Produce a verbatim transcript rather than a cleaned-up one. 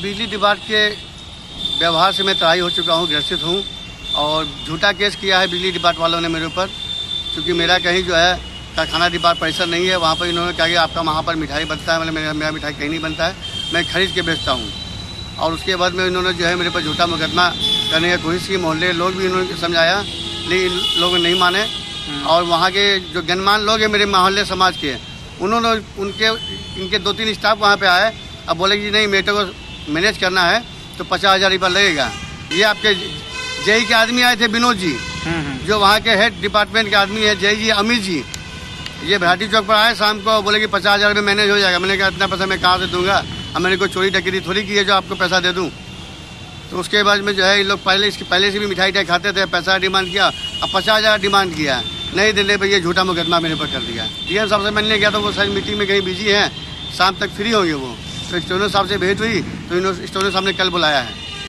बिजली विभाग के व्यवहार से मैं तराई हो चुका हूँ, ग्रसित हूँ और झूठा केस किया है बिजली डिपार्ट वालों ने मेरे ऊपर, क्योंकि मेरा कहीं जो है कारखाना डिपार्ट परिसर नहीं है। वहाँ पर इन्होंने कहा कि आपका वहाँ पर मिठाई बनता है, मतलब मेरा मेरा मिठाई कहीं नहीं बनता है, मैं खरीद के बेचता हूँ। और उसके बाद में इन्होंने जो है मेरे पर झूठा मुकदमा करने की कोशिश की, मोहल्ले लोग भी इन्होंने समझाया लेकिन लोग नहीं माने। और वहाँ के जो गणमान्य लोग हैं मेरे मोहल्ले समाज के, उन्होंने उनके इनके दो तीन स्टाफ वहाँ पर आए, अब बोले कि नहीं मेरे को मैनेज करना है तो पचास हज़ार रुपया लगेगा। ये आपके जेई के आदमी आए थे, विनोद जी जो वहाँ के हेड डिपार्टमेंट के आदमी है, जेई जी अमित जी, ये भाटी चौक पर आए शाम को, बोले कि पचास हज़ार रुपये मैनेज हो जाएगा। मैंने कहा इतना पैसा मैं कहाँ से दूंगा, अब मैंने कोई चोरी डकैती थोड़ी की है जो आपको पैसा दे दूं। तो उसके बाद में जो है ये लोग पहले इसके पहले से भी मिठाई उठाई खाते थे, पैसा डिमांड किया, अब पचास हज़ार डिमांड किया, नहीं देने पर यह झूठा मुकदमा मेरे पर कर दिया। डी एम साहब से मैंने गया तो वो सारी मीटिंग में कहीं बिजी हैं, शाम तक फ्री होंगे वो, तो स्टोनर साहब से भेंट हुई तो स्टोनर साहब ने कल बुलाया है।